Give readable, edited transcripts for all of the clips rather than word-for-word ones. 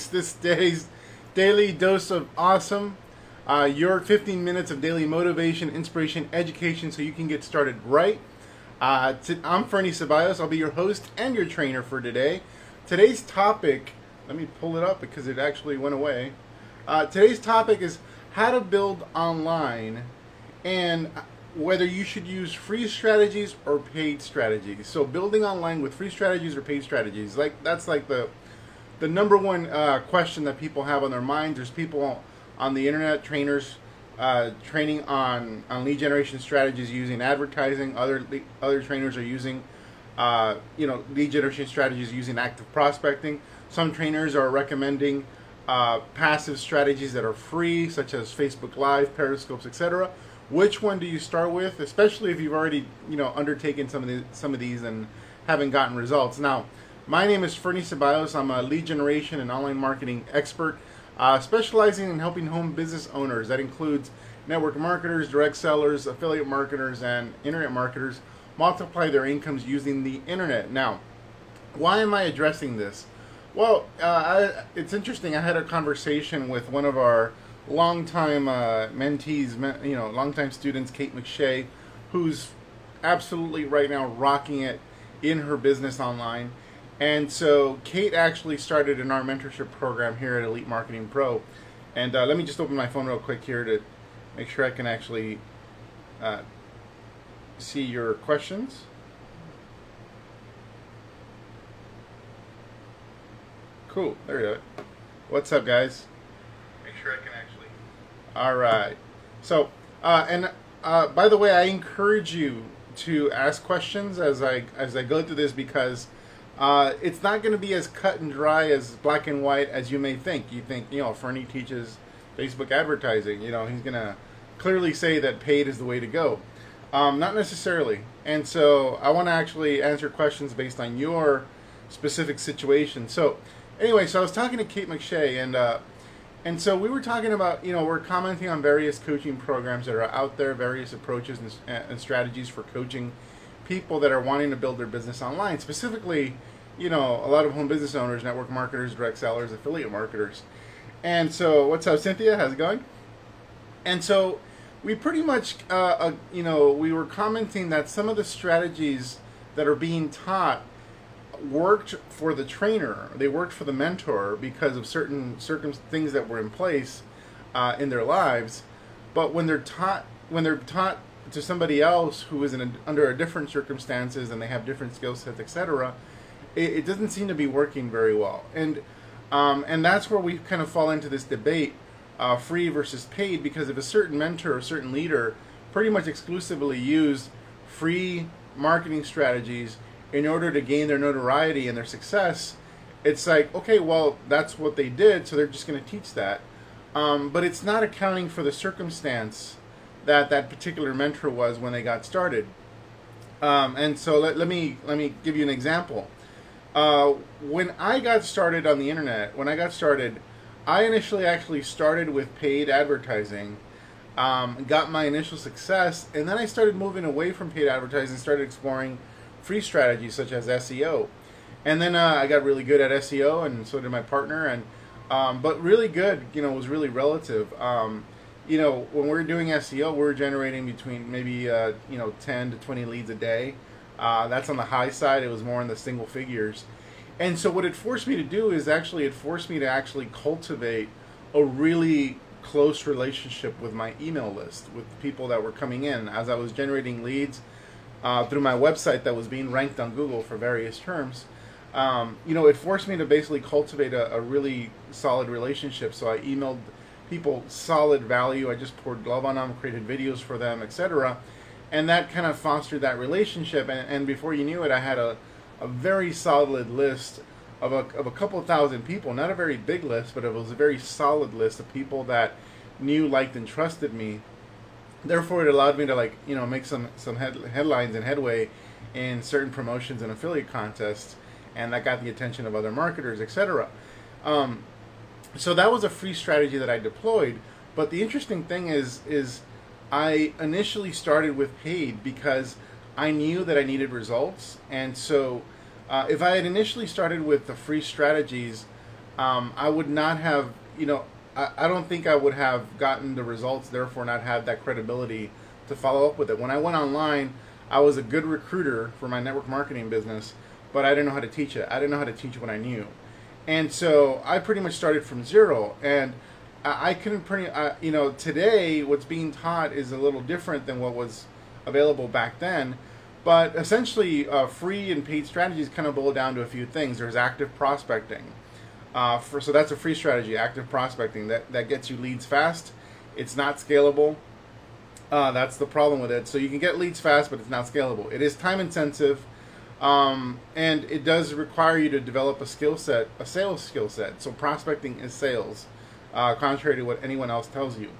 makes this day's daily dose of awesome. Your 15 minutes of daily motivation, inspiration, education, so you can get started right. I'm Ferny Ceballos. I'll be your host and your trainer for today. Today's topic, let me pull it up because it actually went away. Today's topic is how to build online and whether you should use free strategies or paid strategies. So building online with free strategies or paid strategies, that's the number one question that people have on their mind. There's people on the internet, trainers, training on lead generation strategies using advertising. Other trainers are using lead generation strategies using active prospecting. Some trainers are recommending passive strategies that are free, such as Facebook Live, Periscopes, etc. Which one do you start with, especially if you've already undertaken some of these and haven't gotten results? Now, my name is Ferny Ceballos. I'm a lead generation and online marketing expert, specializing in helping home business owners. That includes network marketers, direct sellers, affiliate marketers, and internet marketers multiply their incomes using the internet. Now, why am I addressing this? Well, it's interesting. I had a conversation with one of our longtime mentees, longtime students, Kate McShay, who's absolutely right now rocking it in her business online. And so Kate actually started in our mentorship program here at Elite Marketing Pro. And let me just open my phone real quick here to make sure I can actually see your questions. Cool, there we go. What's up, guys? Make sure I can actually. All right. So, by the way, I encourage you to ask questions as I go through this, because it's not going to be as cut and dry, as black and white as you may think. You think, Ferny teaches Facebook advertising. He's going to clearly say that paid is the way to go. Not necessarily. And so I want to actually answer questions based on your specific situation. So, anyway, so I was talking to Kate McShay, and so we were talking about, we're commenting on various coaching programs that are out there, various approaches and strategies for coaching people that are wanting to build their business online. Specifically, a lot of home business owners, network marketers, direct sellers, affiliate marketers. And so, what's up, Cynthia? How's it going? And so, we pretty much, we were commenting that some of the strategies that are being taught worked for the trainer, they worked for the mentor because of certain things that were in place in their lives, but when they're taught to somebody else who is under different circumstances and they have different skill sets, etc., it doesn't seem to be working very well. And and that's where we kind of fall into this debate, free versus paid, because if a certain mentor or certain leader pretty much exclusively used free marketing strategies in order to gain their notoriety and their success, it's like, okay, well, that's what they did, so they're just going to teach that. But it's not accounting for the circumstance that that particular mentor was when they got started. And so let me give you an example. When I got started on the internet, I initially actually started with paid advertising, got my initial success, and then I started moving away from paid advertising, started exploring free strategies such as SEO, and then I got really good at SEO, and so did my partner. And but really good, was really relative. When we were doing SEO, we were generating between maybe 10 to 20 leads a day. That's on the high side. It was more in the single figures. And so what it forced me to do is actually cultivate a really close relationship with my email list, with people that were coming in as I was generating leads. Through my website that was being ranked on Google for various terms, it forced me to basically cultivate a really solid relationship. So I emailed people solid value. I just poured love on them, created videos for them, etc. And that kind of fostered that relationship. And before you knew it, I had a very solid list of a couple thousand people. Not a very big list, but it was a very solid list of people that knew, liked, and trusted me. Therefore, it allowed me to make some headlines and headway in certain promotions and affiliate contests, and that got the attention of other marketers, etc. So that was a free strategy that I deployed. But the interesting thing is I initially started with paid because I knew that I needed results, and so if I had initially started with the free strategies, I would not have, you know, I don't think I would have gotten the results, therefore not had that credibility to follow up with it. When I went online, I was a good recruiter for my network marketing business, but I didn't know how to teach it. I didn't know how to teach what I knew. And so I pretty much started from zero, and I couldn't you know, today what's being taught is a little different than what was available back then. But essentially, free and paid strategies kind of boil down to a few things. There's active prospecting. So that's a free strategy, active prospecting. That gets you leads fast. It's not scalable. That's the problem with it. So you can get leads fast, but it's not scalable. It is time intensive, and it does require you to develop a skill set, a sales skill set. So prospecting is sales, contrary to what anyone else tells you.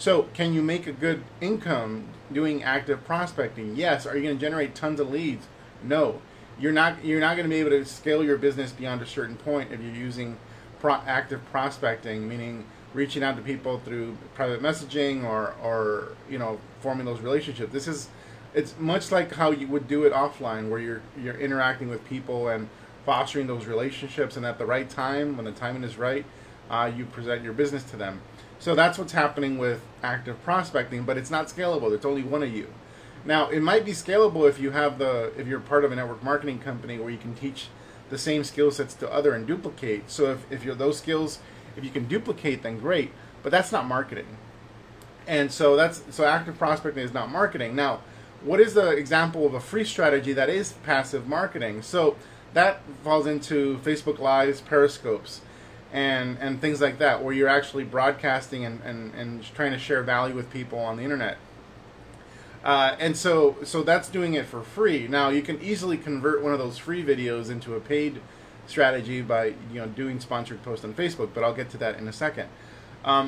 So can you make a good income doing active prospecting? Yes. Are you going to generate tons of leads? No. You're not going to be able to scale your business beyond a certain point if you're using active prospecting, meaning reaching out to people through private messaging or you know, forming those relationships. It's much like how you would do it offline, where you're interacting with people and fostering those relationships, and at the right time, when the timing is right, you present your business to them. So that's what's happening with active prospecting, but it's not scalable. It's only one of you. Now, it might be scalable if you have if you're part of a network marketing company where you can teach the same skill sets to other and duplicate. So if you're those skills, if you can duplicate, then great, but that's not marketing. And so so active prospecting is not marketing. Now, what is the example of a free strategy that is passive marketing? So that falls into Facebook Lives, Periscopes, and things like that, where you're actually broadcasting and trying to share value with people on the internet. And so that's doing it for free. Now, you can easily convert one of those free videos into a paid strategy by, you know, doing sponsored posts on Facebook, but I'll get to that in a second.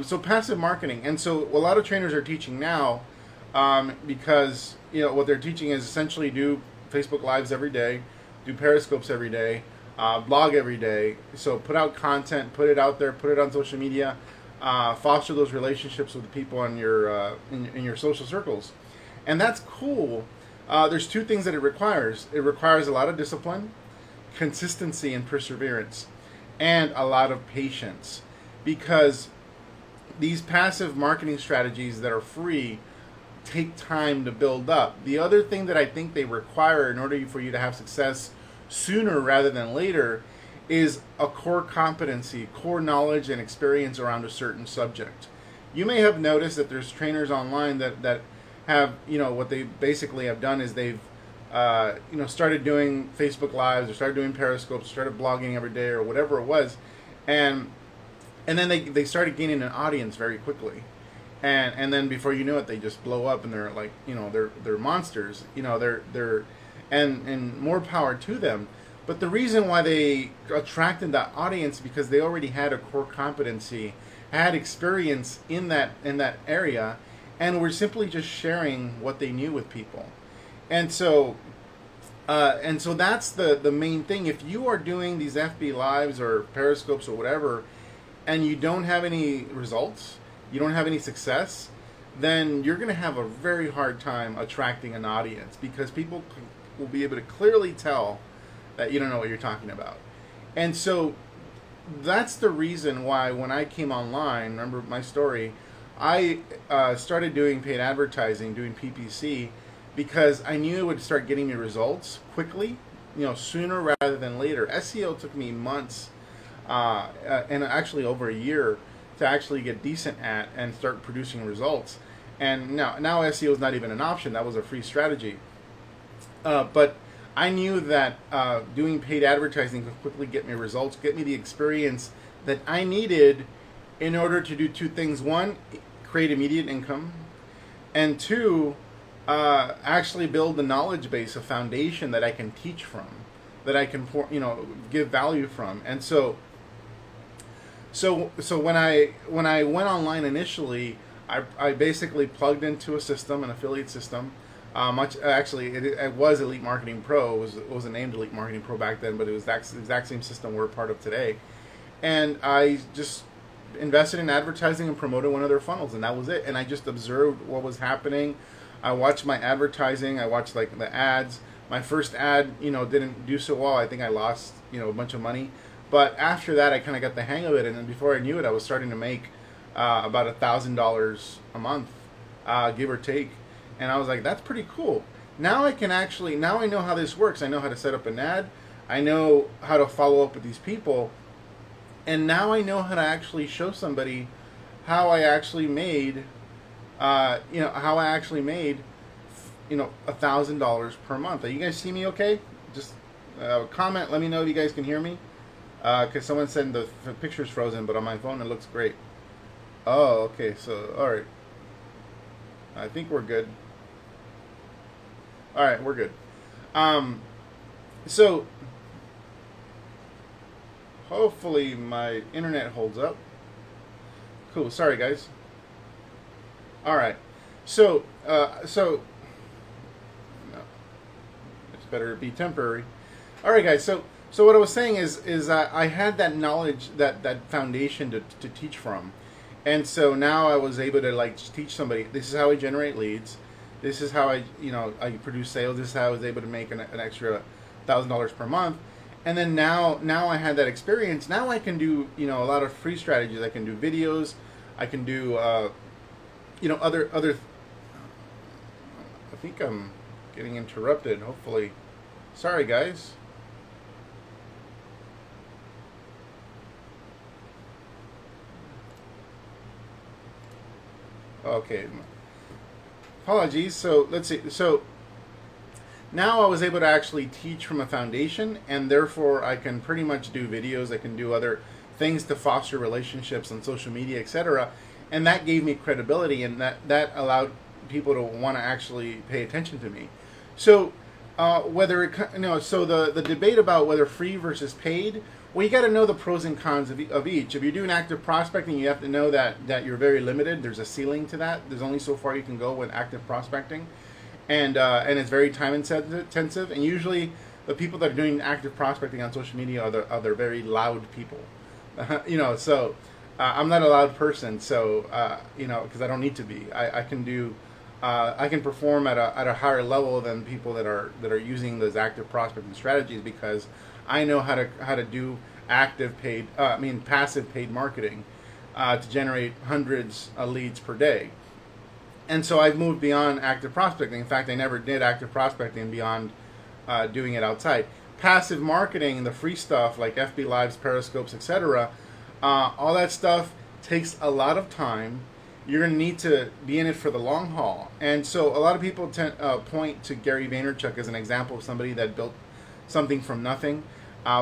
So passive marketing, and so a lot of trainers are teaching now, because, you know, what they're teaching is essentially do Facebook Lives every day, do Periscopes every day, blog every day. So put out content, put it out there, put it on social media, foster those relationships with people on your in your social circles. And that's cool. There's two things that it requires. It requires a lot of discipline, consistency and perseverance, and a lot of patience, because these passive marketing strategies that are free take time to build up. The other thing that I think they require in order for you to have success sooner rather than later is a core competency, core knowledge and experience around a certain subject. You may have noticed that there's trainers online that have, you know, what they basically have done is they've you know, started doing Facebook Lives or started doing Periscopes, started blogging every day or whatever it was, and then they started gaining an audience very quickly, and then before you know it, they just blow up and they're like, you know, they're monsters, you know, and more power to them. But the reason why they attracted that audience, because they already had a core competency, had experience in that area, and were simply just sharing what they knew with people. And so that's the main thing. If you are doing these FB Lives or Periscopes or whatever, and you don't have any results, you don't have any success, then you're going to have a very hard time attracting an audience, because people will be able to clearly tell that you don't know what you're talking about. And so that's the reason why when I came online, remember my story, I started doing paid advertising, doing PPC, because I knew it would start getting me results quickly, you know, sooner rather than later. SEO took me months, and actually over a year, to actually get decent at and start producing results. And now SEO is not even an option. That was a free strategy. But I knew that doing paid advertising could quickly get me results, get me the experience that I needed in order to do two things. One, create immediate income, and two, actually build the knowledge base, a foundation that I can teach from, that I can, you know, give value from. And so when I went online initially, I basically plugged into a system, an affiliate system. It was Elite Marketing Pro. It wasn't named Elite Marketing Pro back then, but it was the exact same system we're part of today. And I just invested in advertising and promoted one of their funnels, and that was it. And I just observed what was happening. I watched my advertising, I watched like the ads. My first ad, you know, didn't do so well. I think I lost, you know, a bunch of money. But after that, I kind of got the hang of it, and then before I knew it, I was starting to make about $1,000 a month, give or take. And I was like, that's pretty cool. Now I can actually, now I know how this works. I know how to set up an ad. I know how to follow up with these people. And now I know how to actually show somebody how I actually made, $1,000 per month. Are you guys seeing me okay? Just comment. Let me know if you guys can hear me. Because someone said the picture's frozen, but on my phone it looks great. Oh, okay. So, all right. I think we're good. All right, we're good. So, hopefully my internet holds up. Cool. Sorry, guys. All right. So, no, it's better be temporary. All right, guys. So what I was saying is I had that knowledge, that foundation to teach from. And so now I was able to like teach somebody, this is how I generate leads. This is how I produce sales. This is how I was able to make an extra $1,000 per month. And then now I had that experience. Now I can do, a lot of free strategies. I can do videos. I can do, other, I think I'm getting interrupted. Hopefully. Sorry, guys. Okay. Apologies. So let's see. So now I was able to actually teach from a foundation, and therefore I can pretty much do videos. I can do other things to foster relationships on social media, etc. And that gave me credibility, and that allowed people to want to actually pay attention to me. So whether it, so the debate about whether free versus paid, well, you got to know the pros and cons of each. If you're doing active prospecting, you have to know that you're very limited. There's a ceiling to that. There's only so far you can go with active prospecting, and it's very time intensive. And usually, the people that are doing active prospecting on social media are the very loud people. So I'm not a loud person, so because I don't need to be. I can perform at a higher level than people that are using those active prospecting strategies, because I know how to do passive paid marketing to generate hundreds of leads per day. And so I've moved beyond active prospecting. In fact, I never did active prospecting beyond doing it outside. Passive marketing, the free stuff like FB Lives, Periscopes, etc., all that stuff takes a lot of time. You're going to need to be in it for the long haul. And so a lot of people point to Gary Vaynerchuk as an example of somebody that built something from nothing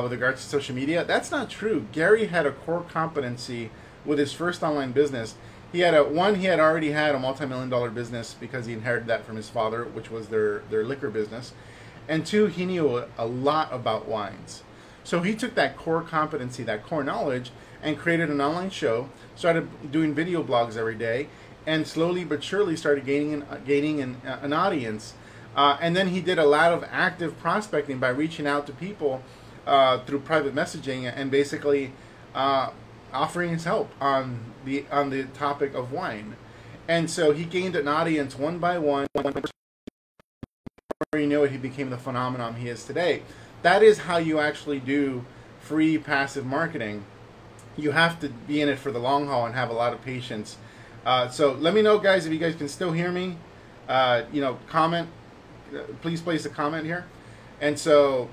with regards to social media. That's not true. Gary had a core competency with his first online business. He had already had a multi-million-dollar business because he inherited that from his father, which was their liquor business. And two, he knew a lot about wines. So he took that core competency, that core knowledge, and created an online show, started doing video blogs every day, and slowly but surely started gaining an audience. And then he did a lot of active prospecting by reaching out to people through private messaging and basically offering his help on the topic of wine. And so he gained an audience one by one. Before you know it, he became the phenomenon he is today. That is how you actually do free passive marketing. You have to be in it for the long haul and have a lot of patience. So let me know, guys, if you guys can still hear me. Comment. Please place a comment here. And so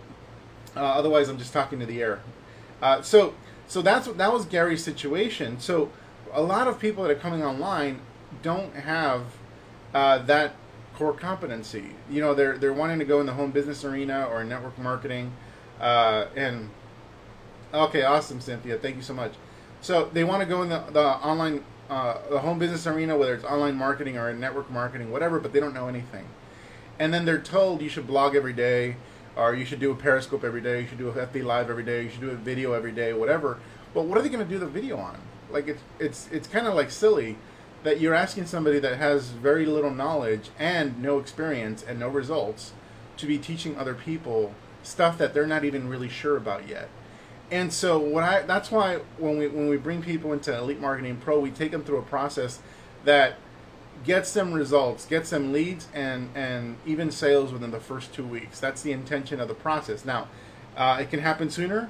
otherwise I'm just talking to the air. So that was Gary's situation. So a lot of people that are coming online don't have that core competency. They're wanting to go in the home business arena or network marketing, and okay, awesome, Cynthia, thank you so much. So they want to go in the online the home business arena, whether it's online marketing or in network marketing, whatever, but they don't know anything. And then they're told you should blog every day, or you should do a Periscope every day, you should do a FB Live every day, you should do a video every day, whatever. But what are they going to do the video on? Like, it's kind of like silly that you're asking somebody that has very little knowledge and no experience and no results to be teaching other people stuff that they're not even really sure about yet. And so that's why when we bring people into Elite Marketing Pro, we take them through a process that gets them results, gets them leads, and even sales within the first 2 weeks. That's the intention of the process. Now, it can happen sooner,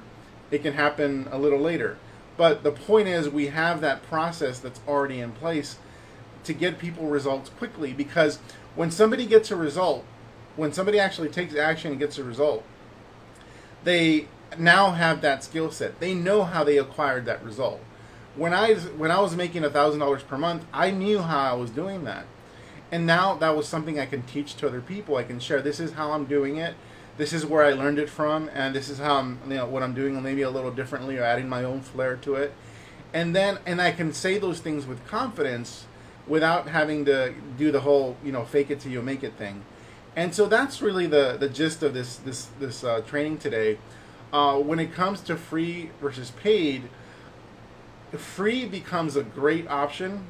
It can happen a little later. But the point is, we have that process that's already in place to get people results quickly, because when somebody gets a result, when somebody actually takes action and gets a result, they now have that skill set. They know how they acquired that result. When I was making $1,000 per month, I knew how I was doing that. And now that was something I can teach to other people. I can share, this is how I'm doing it. This is where I learned it from, and this is how I'm, what I'm doing maybe a little differently, or adding my own flair to it. And then, and I can say those things with confidence without having to do the whole, fake it till you make it thing. And so that's really the gist of this training today. When it comes to free versus paid, free becomes a great option.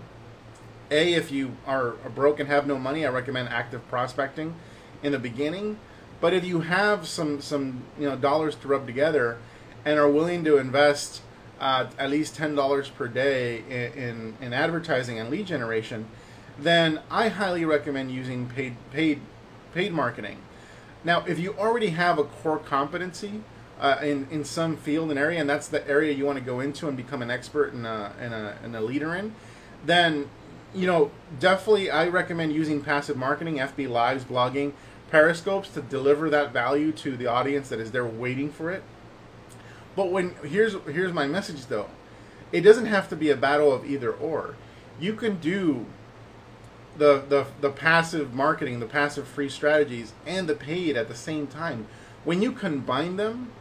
A, if you are broke and have no money, I recommend active prospecting in the beginning. But if you have some dollars to rub together and are willing to invest at least $10 per day in advertising and lead generation, then I highly recommend using paid marketing. Now, if you already have a core competency in some field and area, and that's the area you want to go into and become an expert and a leader in, then definitely I recommend using passive marketing, FB Lives, blogging, Periscopes, to deliver that value to the audience that is there waiting for it. But here's my message though, it doesn't have to be a battle of either or. You can do the passive marketing, the passive free strategies, and the paid at the same time. When you combine them,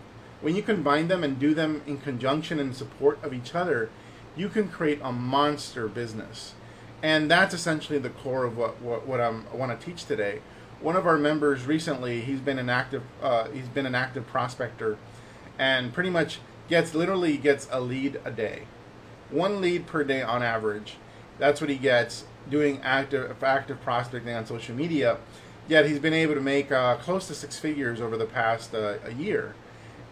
and do them in conjunction and support of each other, you can create a monster business. And that's essentially the core of what I want to teach today. One of our members recently, he's been an active prospector, and pretty much literally gets a lead a day, one lead per day on average. That's what he gets doing active prospecting on social media. Yet he's been able to make close to 6 figures over the past year.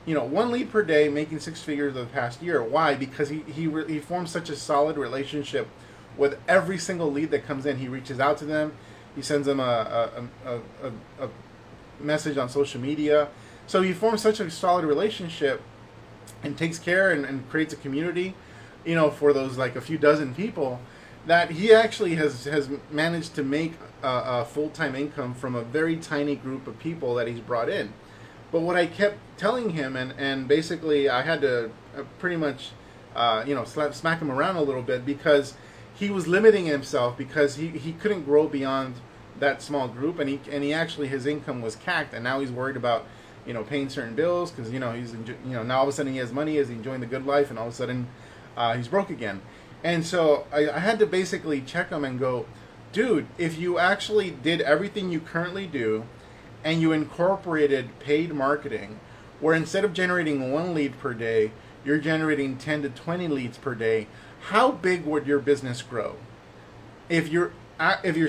One lead per day, making 6 figures over the past year. Why? Because he forms such a solid relationship with every single lead that comes in. He reaches out to them. He sends them a message on social media. So he forms such a solid relationship and takes care and creates a community, for those a few dozen people, that he actually has managed to make a full-time income from a very tiny group of people that he's brought in. But what I kept telling him, and basically I had to pretty much, smack him around a little bit, because he was limiting himself, because he couldn't grow beyond that small group, and he actually, his income was capped, and now he's worried about paying certain bills, because he's now all of a sudden he has money, is enjoying the good life, and all of a sudden he's broke again. And so I had to basically check him and go, dude, if you actually did everything you currently do, and you incorporated paid marketing, where instead of generating 1 lead per day, you're generating 10 to 20 leads per day, how big would your business grow? If you're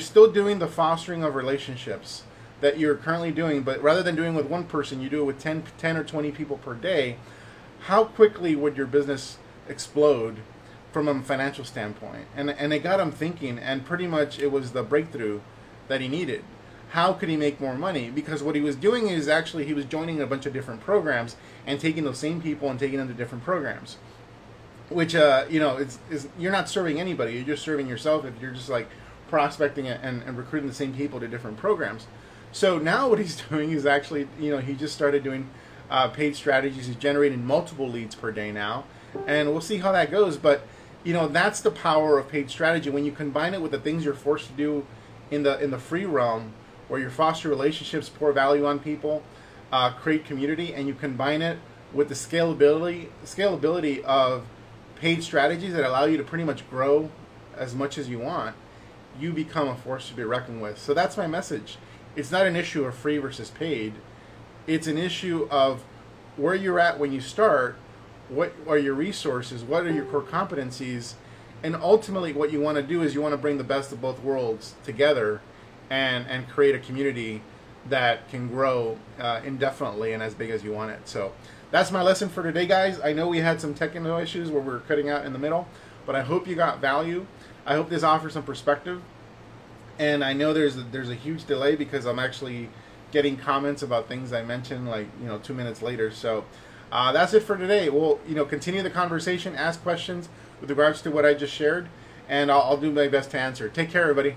still doing the fostering of relationships that you're currently doing, but rather than doing with one person, you do it with 10 or 20 people per day, how quickly would your business explode from a financial standpoint? And it got him thinking, and pretty much it was the breakthrough that he needed. How could he make more money? Because what he was doing is actually he was joining a bunch of different programs and taking those same people and taking them to different programs. Which, you're not serving anybody. You're just serving yourself if you're just prospecting and recruiting the same people to different programs. So now what he's doing is actually, he just started doing paid strategies. He's generating multiple leads per day now. And we'll see how that goes. But, that's the power of paid strategy. When you combine it with the things you're forced to do in the free realm, where you foster relationships, pour value on people, create community, and you combine it with the scalability of paid strategies that allow you to pretty much grow as much as you want, you become a force to be reckoned with. So that's my message. It's not an issue of free versus paid. It's an issue of where you're at when you start, what are your resources, what are your core competencies, and ultimately what you want to do is you want to bring the best of both worlds together and create a community that can grow indefinitely and as big as you want it. So that's my lesson for today, guys. I know we had some technical issues where we were cutting out in the middle, but I hope you got value. I hope this offers some perspective. And I know there's a huge delay because I'm actually getting comments about things I mentioned 2 minutes later. So That's it for today. We'll continue the conversation, ask questions with regards to what I just shared, and I'll do my best to answer. Take care, everybody.